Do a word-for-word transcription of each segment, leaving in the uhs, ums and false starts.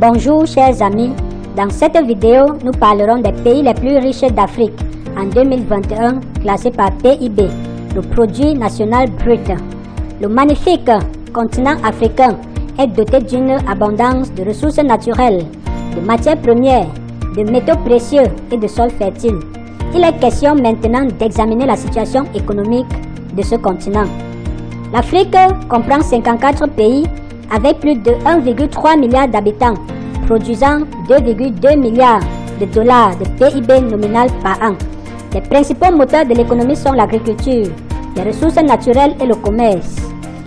Bonjour chers amis, dans cette vidéo, nous parlerons des pays les plus riches d'Afrique en deux mille vingt et un classés par P I B, le produit national brut. Le magnifique continent africain est doté d'une abondance de ressources naturelles, de matières premières, de métaux précieux et de sols fertiles. Il est question maintenant d'examiner la situation économique de ce continent. L'Afrique comprend cinquante-quatre pays avec plus de un virgule trois milliard d'habitants, produisant deux virgule deux milliards de dollars de P I B nominal par an. Les principaux moteurs de l'économie sont l'agriculture, les ressources naturelles et le commerce.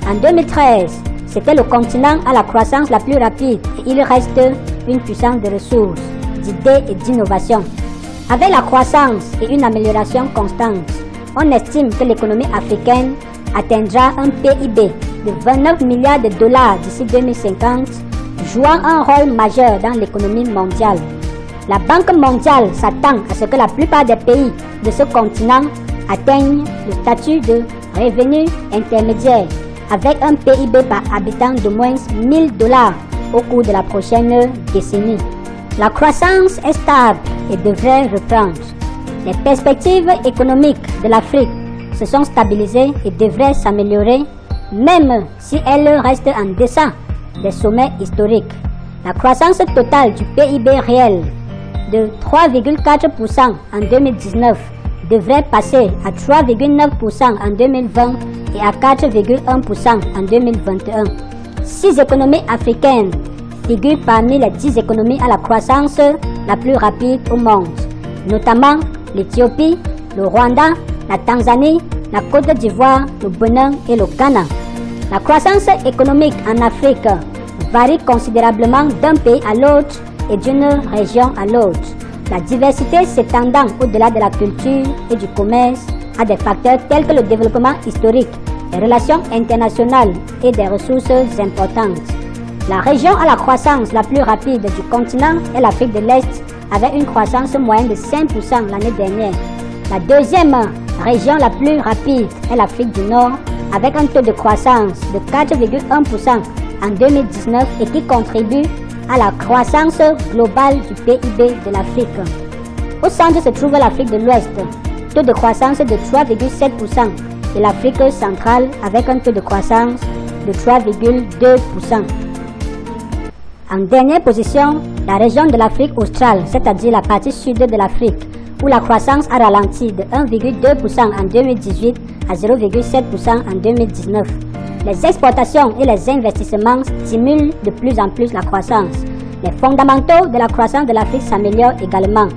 En deux mille treize, c'était le continent à la croissance la plus rapide et il reste une puissance de ressources, d'idées et d'innovations. Avec la croissance et une amélioration constante, on estime que l'économie africaine atteindra un P I B de vingt-neuf milliards de dollars d'ici deux mille cinquante, jouant un rôle majeur dans l'économie mondiale. La Banque mondiale s'attend à ce que la plupart des pays de ce continent atteignent le statut de revenu intermédiaire avec un P I B par habitant d'au moins mille dollars au cours de la prochaine décennie. La croissance est stable et devrait reprendre. Les perspectives économiques de l'Afrique se sont stabilisées et devraient s'améliorer, même si elles restent en deçà des sommets historiques. La croissance totale du P I B réel de trois virgule quatre pour cent en deux mille dix-neuf devrait passer à trois virgule neuf pour cent en deux mille vingt et à quatre virgule un pour cent en deux mille vingt et un. Six économies africaines figurent parmi les dix économies à la croissance la plus rapide au monde, notamment l'Éthiopie, le Rwanda, la Tanzanie, la Côte d'Ivoire, le Bénin et le Ghana. La croissance économique en Afrique varie considérablement d'un pays à l'autre et d'une région à l'autre, la diversité s'étendant au-delà de la culture et du commerce à des facteurs tels que le développement historique, les relations internationales et des ressources importantes. La région à la croissance la plus rapide du continent est l'Afrique de l'Est avec une croissance moyenne de cinq pour cent l'année dernière. La deuxième région la plus rapide est l'Afrique du Nord avec un taux de croissance de quatre virgule un pour cent en deux mille dix-neuf et qui contribue à la croissance globale du P I B de l'Afrique. Au centre se trouve l'Afrique de l'Ouest, taux de croissance de trois virgule sept pour cent et l'Afrique centrale avec un taux de croissance de trois virgule deux pour cent. En dernière position, la région de l'Afrique australe, c'est-à-dire la partie sud de l'Afrique, où la croissance a ralenti de un virgule deux pour cent en deux mille dix-huit à zéro virgule sept pour cent en deux mille dix-neuf. Les exportations et les investissements stimulent de plus en plus la croissance. Les fondamentaux de la croissance de l'Afrique s'améliorent également.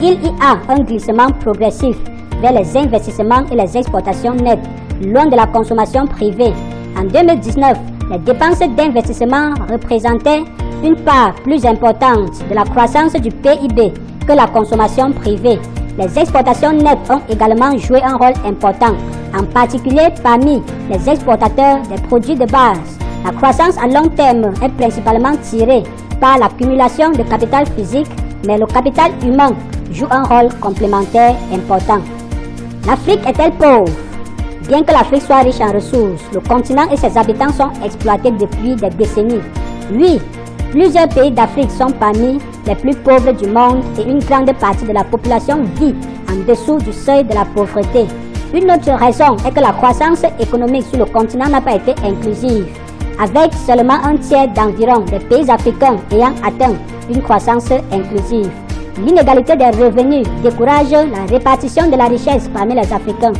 Il y a un glissement progressif vers les investissements et les exportations nettes, loin de la consommation privée. En deux mille dix-neuf, les dépenses d'investissement représentaient une part plus importante de la croissance du P I B que la consommation privée. Les exportations nettes ont également joué un rôle important, en particulier parmi les exportateurs des produits de base. La croissance à long terme est principalement tirée par l'accumulation de capital physique, mais le capital humain joue un rôle complémentaire important. L'Afrique est-elle pauvre? Bien que l'Afrique soit riche en ressources, le continent et ses habitants sont exploités depuis des décennies. Oui, plusieurs pays d'Afrique sont parmi les plus pauvres du monde et une grande partie de la population vit en dessous du seuil de la pauvreté. Une autre raison est que la croissance économique sur le continent n'a pas été inclusive, avec seulement un tiers d'environ des pays africains ayant atteint une croissance inclusive. L'inégalité des revenus décourage la répartition de la richesse parmi les Africains.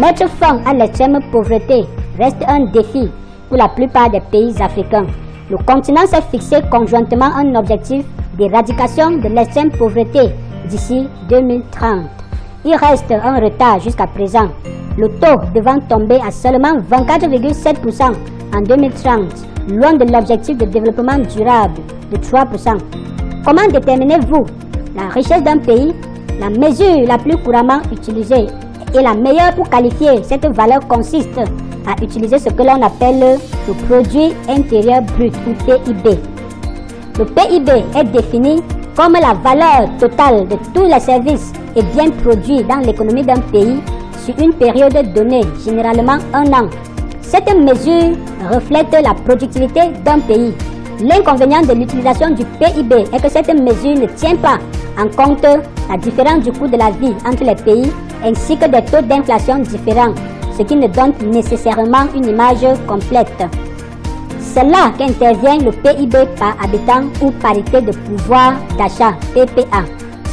Mettre fin à l'extrême pauvreté reste un défi pour la plupart des pays africains. Le continent s'est fixé conjointement un objectif d'éradication de l'extrême pauvreté d'ici deux mille trente. Il reste un retard jusqu'à présent, le taux devant tomber à seulement vingt-quatre virgule sept pour cent en deux mille trente, loin de l'objectif de développement durable de trois pour cent. Comment déterminez-vous la richesse d'un pays? La mesure la plus couramment utilisée et la meilleure pour qualifier cette valeur consiste à utiliser ce que l'on appelle le produit intérieur brut ou P I B. Le P I B est défini comme la valeur totale de tous les services et biens produits dans l'économie d'un pays sur une période donnée, généralement un an. Cette mesure reflète la productivité d'un pays, L'inconvénient de l'utilisation du P I B est que cette mesure ne tient pas en compte la différence du coût de la vie entre les pays ainsi que des taux d'inflation différents, ce qui ne donne nécessairement une image complète. C'est là qu'intervient le P I B par habitant ou parité de pouvoir d'achat, P P A,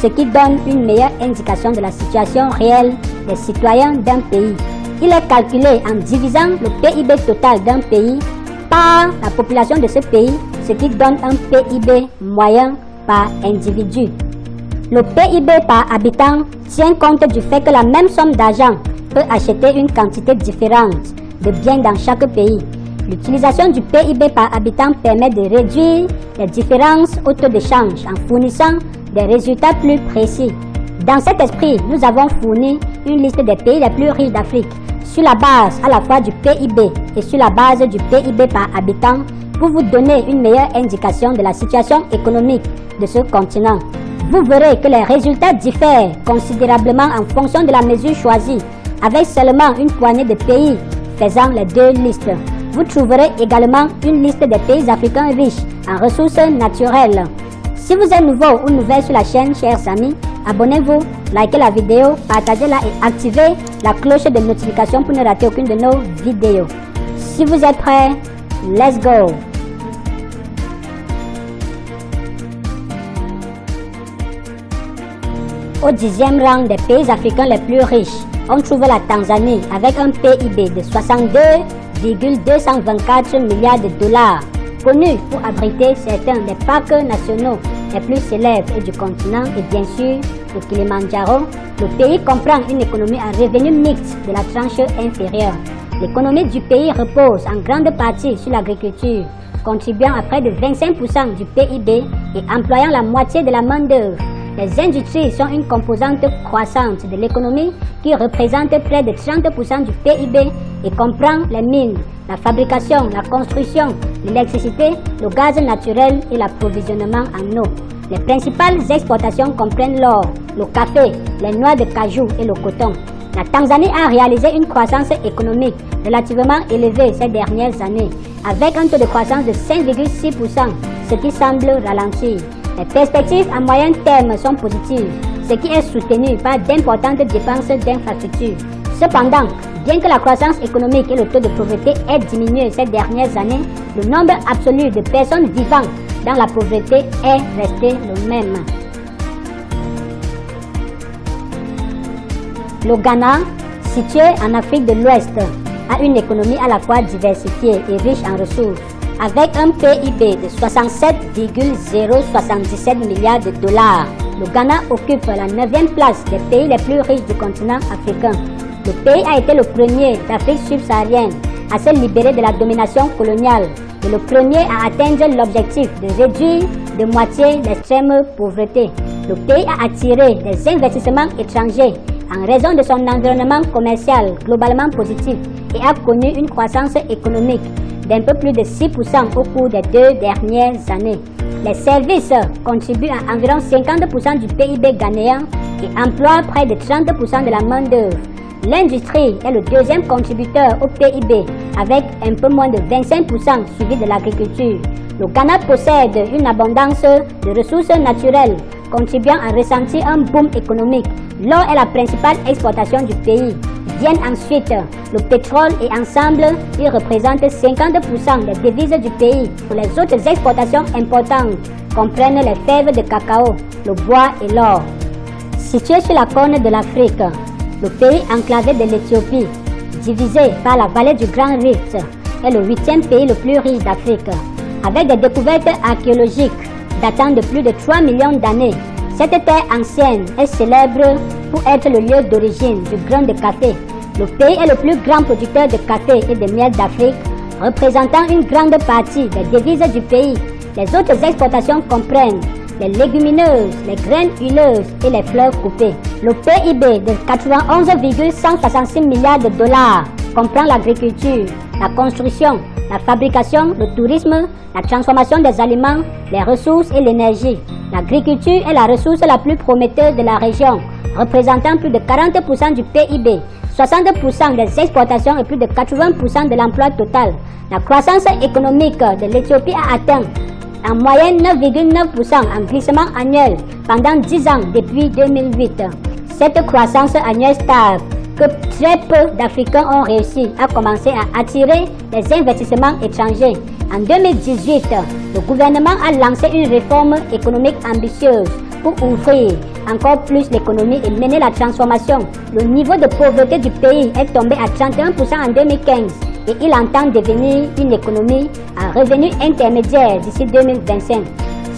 ce qui donne une meilleure indication de la situation réelle des citoyens d'un pays. Il est calculé en divisant le P I B total d'un pays par la population de ce pays, ce qui donne un P I B moyen par individu. Le P I B par habitant tient compte du fait que la même somme d'argent peut acheter une quantité différente de biens dans chaque pays. L'utilisation du P I B par habitant permet de réduire les différences au taux de change en fournissant des résultats plus précis. Dans cet esprit, nous avons fourni une liste des pays les plus riches d'Afrique sur la base à la fois du P I B et sur la base du P I B par habitant pour vous donner une meilleure indication de la situation économique de ce continent. Vous verrez que les résultats diffèrent considérablement en fonction de la mesure choisie, avec seulement une poignée de pays faisant les deux listes. Vous trouverez également une liste des pays africains riches en ressources naturelles. Si vous êtes nouveau ou nouvelle sur la chaîne, chers amis, abonnez-vous, likez la vidéo, partagez-la et activez la cloche de notification pour ne rater aucune de nos vidéos. Si vous êtes prêts, let's go! Au dixième rang des pays africains les plus riches, on trouve la Tanzanie avec un P I B de soixante-deux virgule deux cent vingt-quatre milliards de dollars, connu pour abriter certains des parcs nationaux les plus célèbres du continent et bien sûr le Kilimandjaro. Le pays comprend une économie à revenu mixte de la tranche inférieure. L'économie du pays repose en grande partie sur l'agriculture, contribuant à près de vingt-cinq pour cent du P I B et employant la moitié de la main-d'œuvre. Les industries sont une composante croissante de l'économie qui représente près de trente pour cent du P I B et comprend les mines, la fabrication, la construction, l'électricité, le gaz naturel et l'approvisionnement en eau. Les principales exportations comprennent l'or, le café, les noix de cajou et le coton. La Tanzanie a réalisé une croissance économique relativement élevée ces dernières années, avec un taux de croissance de cinq virgule six pour cent, ce qui semble ralentir. Les perspectives à moyen terme sont positives, ce qui est soutenu par d'importantes dépenses d'infrastructures. Cependant, bien que la croissance économique et le taux de pauvreté aient diminué ces dernières années, le nombre absolu de personnes vivant dans la pauvreté est resté le même. Le Ghana, situé en Afrique de l'Ouest, a une économie à la fois diversifiée et riche en ressources, avec un P I B de soixante-sept virgule zéro soixante-dix-sept milliards de dollars. Le Ghana occupe la neuvième place des pays les plus riches du continent africain. Le pays a été le premier d'Afrique subsaharienne à se libérer de la domination coloniale et le premier à atteindre l'objectif de réduire de moitié l'extrême pauvreté. Le pays a attiré des investissements étrangers en raison de son environnement commercial globalement positif et a connu une croissance économique d'un peu plus de six pour cent au cours des deux dernières années. Les services contribuent à environ cinquante pour cent du P I B ghanéen et emploient près de trente pour cent de la main-d'œuvre. L'industrie est le deuxième contributeur au P I B, avec un peu moins de vingt-cinq pour cent suivi de l'agriculture. Le Ghana possède une abondance de ressources naturelles, contribuant à ressentir un boom économique. L'or est la principale exportation du pays. Viennent ensuite le pétrole et ensemble, ils représentent cinquante pour cent des devises du pays. Les autres exportations importantes comprennent les fèves de cacao, le bois et l'or. Situé sur la Corne de l'Afrique, le pays enclavé de l'Éthiopie, divisé par la vallée du Grand Rift, est le huitième pays le plus riche d'Afrique. Avec des découvertes archéologiques datant de plus de trois millions d'années, cette terre ancienne est célèbre pour être le lieu d'origine du grain de café. Le pays est le plus grand producteur de café et de miel d'Afrique, représentant une grande partie des devises du pays. Les autres exportations comprennent les légumineuses, les graines huileuses et les fleurs coupées. Le P I B de quatre-vingt-onze virgule cent soixante-six milliards de dollars comprend l'agriculture, la construction, la fabrication, le tourisme, la transformation des aliments, les ressources et l'énergie. L'agriculture est la ressource la plus prometteuse de la région, représentant plus de quarante pour cent du P I B, soixante-deux pour cent des exportations et plus de quatre-vingts pour cent de l'emploi total. La croissance économique de l'Éthiopie a atteint en moyenne neuf virgule neuf pour cent en glissement annuel pendant dix ans depuis deux mille huit. Cette croissance annuelle stable que très peu d'Africains ont réussi à commencer à attirer les investissements étrangers. En deux mille dix-huit, le gouvernement a lancé une réforme économique ambitieuse pour ouvrir encore plus l'économie et mener la transformation. Le niveau de pauvreté du pays est tombé à trente et un pour cent en deux mille quinze et il entend devenir une économie à revenus intermédiaires d'ici deux mille vingt-cinq.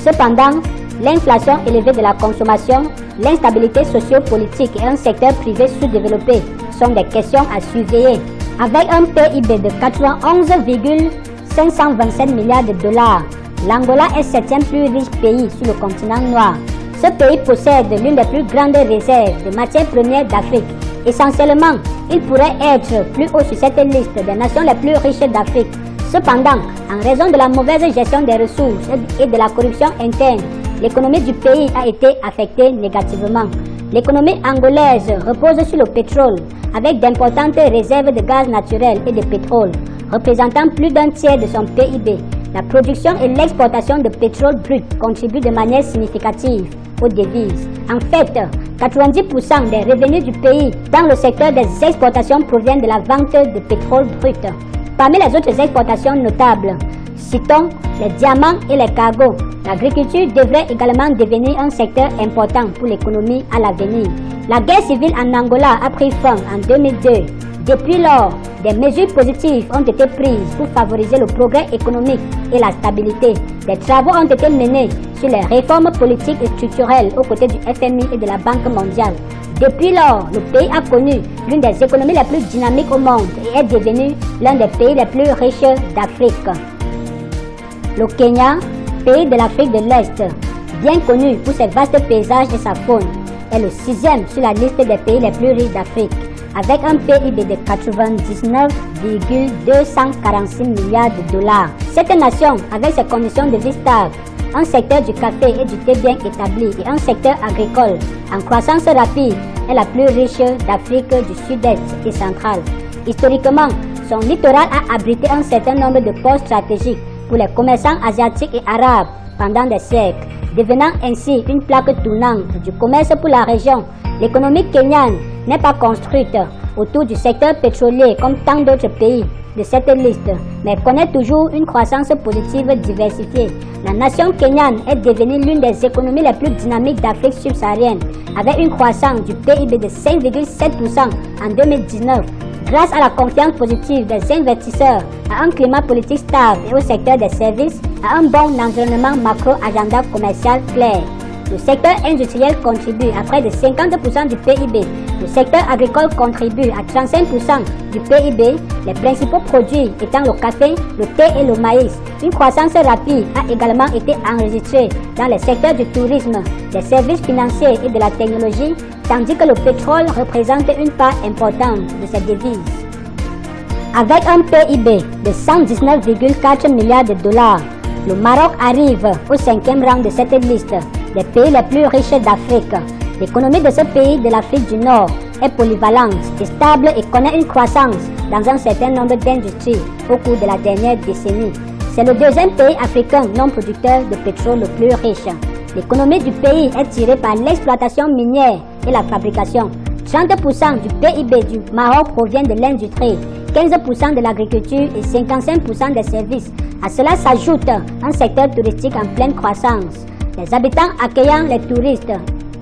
Cependant, l'inflation élevée de la consommation, l'instabilité socio-politique et un secteur privé sous-développé sont des questions à surveiller. Avec un P I B de quatre-vingt-onze virgule cinq cent vingt-sept milliards de dollars, l'Angola est le septième plus riche pays sur le continent noir. Ce pays possède l'une des plus grandes réserves de matières premières d'Afrique. Essentiellement, il pourrait être plus haut sur cette liste des nations les plus riches d'Afrique. Cependant, en raison de la mauvaise gestion des ressources et de la corruption interne, l'économie du pays a été affectée négativement. L'économie angolaise repose sur le pétrole, avec d'importantes réserves de gaz naturel et de pétrole, représentant plus d'un tiers de son P I B. La production et l'exportation de pétrole brut contribuent de manière significative aux devises. En fait, quatre-vingt-dix pour cent des revenus du pays dans le secteur des exportations proviennent de la vente de pétrole brut. Parmi les autres exportations notables, citons les diamants et les cargos. L'agriculture devrait également devenir un secteur important pour l'économie à l'avenir. La guerre civile en Angola a pris fin en deux mille deux. Depuis lors, des mesures positives ont été prises pour favoriser le progrès économique et la stabilité. Des travaux ont été menés sur les réformes politiques et structurelles aux côtés du F M I et de la Banque mondiale. Depuis lors, le pays a connu l'une des économies les plus dynamiques au monde et est devenu l'un des pays les plus riches d'Afrique. Le Kenya, pays de l'Afrique de l'Est, bien connu pour ses vastes paysages et sa faune, est le sixième sur la liste des pays les plus riches d'Afrique, avec un P I B de quatre-vingt-dix-neuf virgule deux cent quarante-six milliards de dollars. Cette nation, avec ses conditions de vie stables, un secteur du café et du thé bien établi et un secteur agricole en croissance rapide, est la plus riche d'Afrique du Sud-Est et centrale. Historiquement, son littoral a abrité un certain nombre de ports stratégiques pour les commerçants asiatiques et arabes pendant des siècles, devenant ainsi une plaque tournante du commerce pour la région. L'économie kenyane n'est pas construite autour du secteur pétrolier comme tant d'autres pays de cette liste, mais connaît toujours une croissance positive diversifiée. La nation kenyane est devenue l'une des économies les plus dynamiques d'Afrique subsaharienne, avec une croissance du P I B de cinq virgule sept pour cent en deux mille dix-neuf, grâce à la confiance positive des investisseurs, à un climat politique stable et au secteur des services, à un bon environnement macro-agenda commercial clair. Le secteur industriel contribue à près de cinquante pour cent du P I B. Le secteur agricole contribue à trente-cinq pour cent du P I B, les principaux produits étant le café, le thé et le maïs. Une croissance rapide a également été enregistrée dans les secteurs du tourisme, des services financiers et de la technologie, tandis que le pétrole représente une part importante de ces devises. Avec un P I B de cent dix-neuf virgule quatre milliards de dollars, le Maroc arrive au cinquième rang de cette liste des pays les plus riches d'Afrique. L'économie de ce pays de l'Afrique du Nord est polyvalente et stable et connaît une croissance dans un certain nombre d'industries au cours de la dernière décennie. C'est le deuxième pays africain non producteur de pétrole le plus riche. L'économie du pays est tirée par l'exploitation minière et la fabrication. trente pour cent du P I B du Maroc provient de l'industrie, quinze pour cent de l'agriculture et cinquante-cinq pour cent des services. À cela s'ajoute un secteur touristique en pleine croissance. Les habitants accueillant les touristes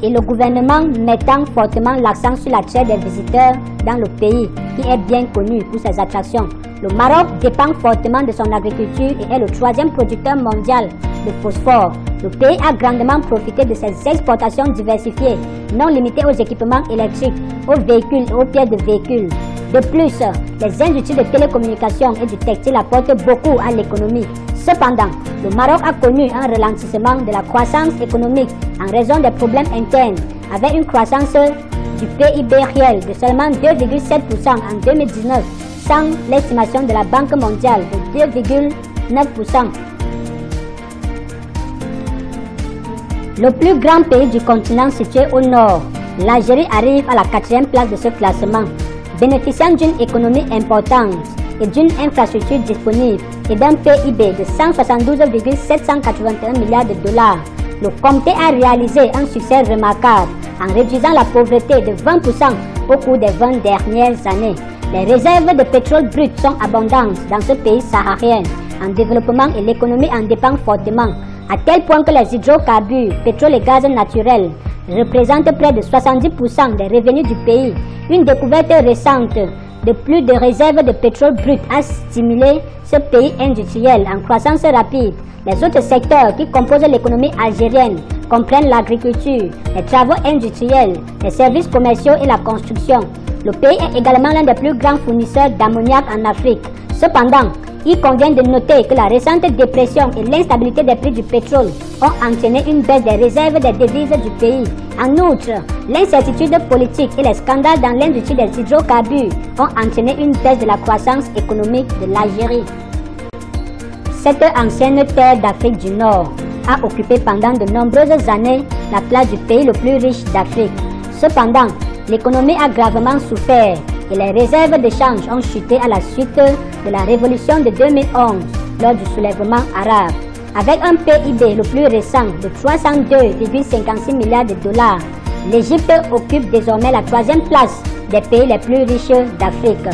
et le gouvernement mettant fortement l'accent sur l'attrait des visiteurs dans le pays, qui est bien connu pour ses attractions. Le Maroc dépend fortement de son agriculture et est le troisième producteur mondial de phosphore. Le pays a grandement profité de ses exportations diversifiées, non limitées aux équipements électriques, aux véhicules et aux pièces de véhicules. De plus, les industries de télécommunications et du textile apportent beaucoup à l'économie. Cependant, le Maroc a connu un ralentissement de la croissance économique en raison des problèmes internes, avec une croissance du P I B réel de seulement deux virgule sept pour cent en deux mille dix-neuf, sans l'estimation de la Banque mondiale de deux virgule neuf pour cent. Le plus grand pays du continent situé au nord, l'Algérie arrive à la quatrième place de ce classement. bénéficiant d'une économie importante et d'une infrastructure disponible et d'un P I B de cent soixante-douze virgule sept cent quatre-vingt-un milliards de dollars, le comté a réalisé un succès remarquable en réduisant la pauvreté de vingt pour cent au cours des vingt dernières années. Les réserves de pétrole brut sont abondantes dans ce pays saharien en développement et l'économie en dépend fortement, à tel point que les hydrocarbures, pétrole et gaz naturel représentent près de soixante-dix pour cent des revenus du pays. Une découverte récente de plus de réserves de pétrole brut a stimulé ce pays industriel en croissance rapide. Les autres secteurs qui composent l'économie algérienne comprennent l'agriculture, les travaux industriels, les services commerciaux et la construction. Le pays est également l'un des plus grands fournisseurs d'ammoniac en Afrique. Cependant, il convient de noter que la récente dépression et l'instabilité des prix du pétrole ont entraîné une baisse des réserves des devises du pays. En outre, l'incertitude politique et les scandales dans l'industrie des hydrocarbures ont entraîné une baisse de la croissance économique de l'Algérie. Cette ancienne terre d'Afrique du Nord a occupé pendant de nombreuses années la place du pays le plus riche d'Afrique. Cependant, l'économie a gravement souffert et les réserves d'échange ont chuté à la suite de la révolution de deux mille onze lors du soulèvement arabe. Avec un P I B le plus récent de trois cent deux virgule cinquante-six milliards de dollars, l'Égypte occupe désormais la troisième place des pays les plus riches d'Afrique.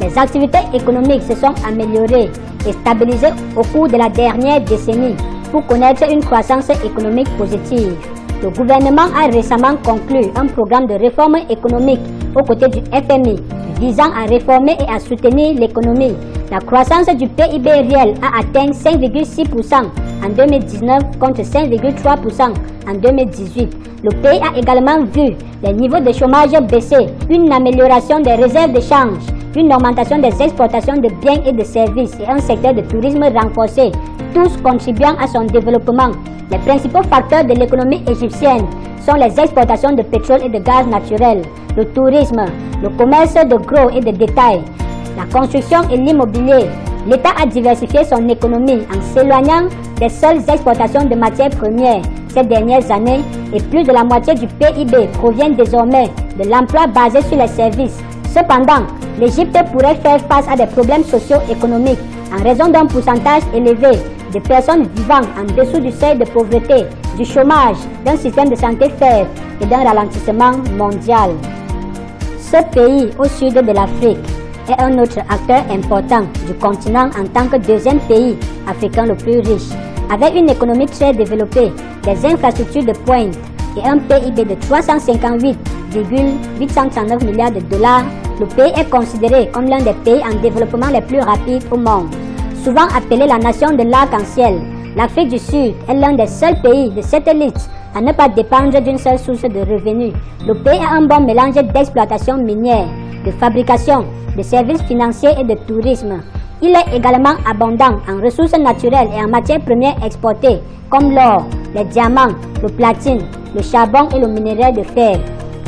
Les activités économiques se sont améliorées et stabilisées au cours de la dernière décennie pour connaître une croissance économique positive. Le gouvernement a récemment conclu un programme de réforme économique aux côtés du F M I visant à réformer et à soutenir l'économie. La croissance du P I B réel a atteint cinq virgule six pour cent en deux mille dix-neuf contre cinq virgule trois pour cent en deux mille dix-huit. Le pays a également vu les niveaux de chômage baisser, une amélioration des réserves d'échange, une augmentation des exportations de biens et de services et un secteur de tourisme renforcé, tous contribuant à son développement. Les principaux facteurs de l'économie égyptienne sont les exportations de pétrole et de gaz naturel, le tourisme, le commerce de gros et de détail, la construction et l'immobilier. L'État a diversifié son économie en s'éloignant des seules exportations de matières premières ces dernières années et plus de la moitié du P I B provient désormais de l'emploi basé sur les services. Cependant, l'Égypte pourrait faire face à des problèmes socio-économiques en raison d'un pourcentage élevé de personnes vivant en dessous du seuil de pauvreté, du chômage, d'un système de santé faible et d'un ralentissement mondial. Ce pays au sud de l'Afrique est un autre acteur important du continent en tant que deuxième pays africain le plus riche. Avec une économie très développée, des infrastructures de pointe et un P I B de trois cent cinquante-huit virgule huit cent trente-neuf milliards de dollars, le pays est considéré comme l'un des pays en développement les plus rapides au monde. Souvent appelée la nation de l'arc-en-ciel, l'Afrique du Sud est l'un des seuls pays de cette liste à ne pas dépendre d'une seule source de revenus. Le pays a un bon mélange d'exploitation minière, de fabrication, de services financiers et de tourisme. Il est également abondant en ressources naturelles et en matières premières exportées, comme l'or, les diamants, le platine, le charbon et le minéral de fer.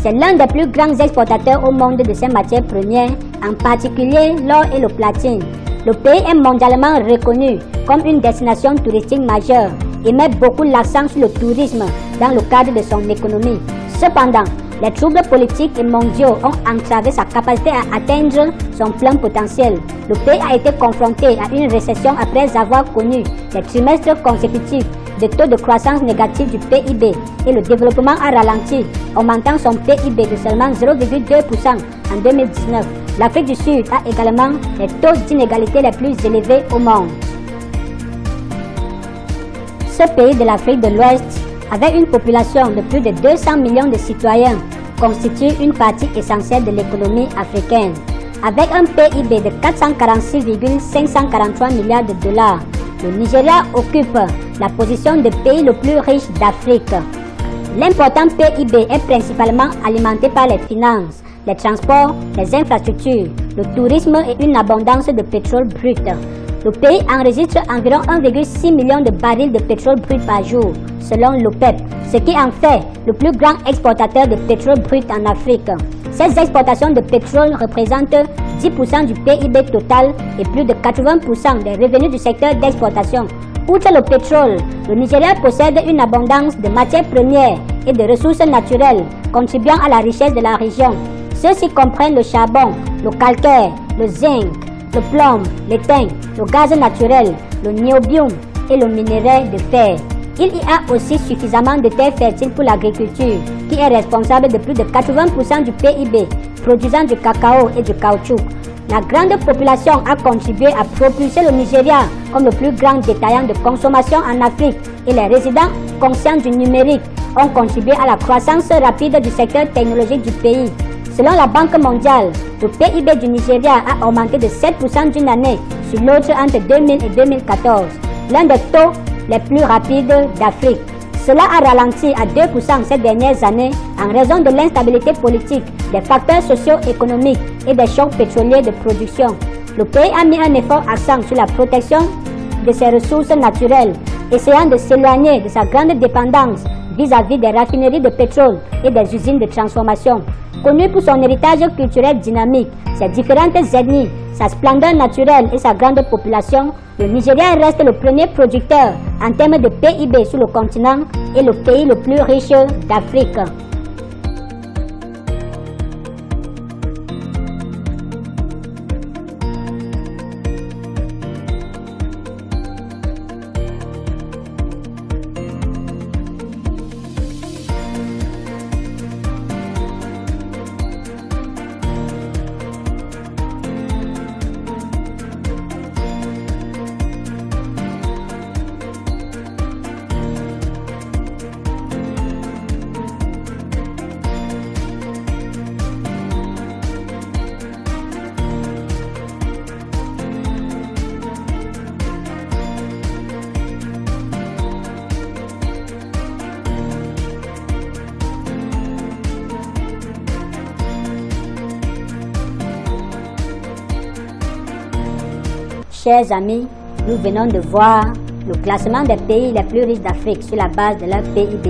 C'est l'un des plus grands exportateurs au monde de ces matières premières, en particulier l'or et le platine. Le pays est mondialement reconnu comme une destination touristique majeure et met beaucoup l'accent sur le tourisme dans le cadre de son économie. Cependant, les troubles politiques et mondiaux ont entravé sa capacité à atteindre son plein potentiel. Le pays a été confronté à une récession après avoir connu des trimestres consécutifs de taux de croissance négatif du P I B et le développement a ralenti, augmentant son P I B de seulement zéro virgule deux pour cent en deux mille dix-neuf. L'Afrique du Sud a également les taux d'inégalité les plus élevés au monde. Ce pays de l'Afrique de l'Ouest, avec une population de plus de deux cents millions de citoyens, constitue une partie essentielle de l'économie africaine. Avec un P I B de quatre cent quarante-six virgule cinq cent quarante-trois milliards de dollars, le Nigeria occupe la position de pays le plus riche d'Afrique. L'important P I B est principalement alimenté par les finances, les transports, les infrastructures, le tourisme et une abondance de pétrole brut. Le pays enregistre environ un virgule six million de barils de pétrole brut par jour, selon l'OPEP, ce qui en fait le plus grand exportateur de pétrole brut en Afrique. Ces exportations de pétrole représentent dix pour cent du P I B total et plus de quatre-vingts pour cent des revenus du secteur d'exportation. Outre le pétrole, le Nigeria possède une abondance de matières premières et de ressources naturelles, contribuant à la richesse de la région. Ceux-ci comprennent le charbon, le calcaire, le zinc, le plomb, l'étain, le gaz naturel, le niobium et le minerai de fer. Il y a aussi suffisamment de terres fertiles pour l'agriculture, qui est responsable de plus de quatre-vingts pour cent du P I B, produisant du cacao et du caoutchouc. La grande population a contribué à propulser le Nigeria comme le plus grand détaillant de consommation en Afrique, et les résidents conscients du numérique ont contribué à la croissance rapide du secteur technologique du pays. Selon la Banque mondiale, le P I B du Nigeria a augmenté de sept pour cent d'une année sur l'autre entre deux mille et deux mille quatorze, l'un des taux les plus rapides d'Afrique. Cela a ralenti à deux pour cent ces dernières années en raison de l'instabilité politique, des facteurs socio-économiques et des chocs pétroliers de production. Le pays a mis un effort accent sur la protection de ses ressources naturelles, essayant de s'éloigner de sa grande dépendance vis-à-vis des raffineries de pétrole et des usines de transformation. Connu pour son héritage culturel dynamique, ses différentes ethnies, sa splendeur naturelle et sa grande population, le Nigeria reste le premier producteur en termes de P I B sur le continent et le pays le plus riche d'Afrique. Chers amis, nous venons de voir le classement des pays les plus riches d'Afrique sur la base de leur P I B.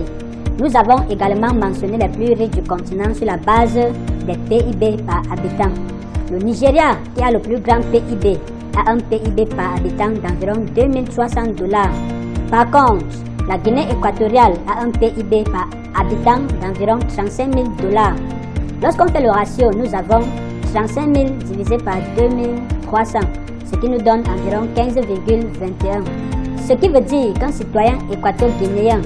Nous avons également mentionné les plus riches du continent sur la base des P I B par habitant. Le Nigeria, qui a le plus grand P I B, a un P I B par habitant d'environ deux mille trois cents dollars. Par contre, la Guinée équatoriale a un P I B par habitant d'environ trente-cinq mille dollars. Lorsqu'on fait le ratio, nous avons trente-cinq mille divisé par deux mille trois cents. Ce qui nous donne environ quinze virgule vingt et un. Ce qui veut dire qu'un citoyen équato-guinéen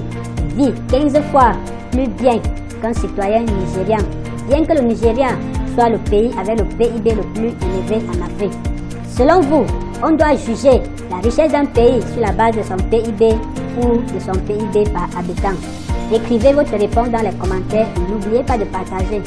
vit quinze fois plus bien qu'un citoyen nigérian, bien que le Nigeria soit le pays avec le P I B le plus élevé en Afrique. Selon vous, on doit juger la richesse d'un pays sur la base de son P I B ou de son P I B par habitant. Écrivez votre réponse dans les commentaires et n'oubliez pas de partager.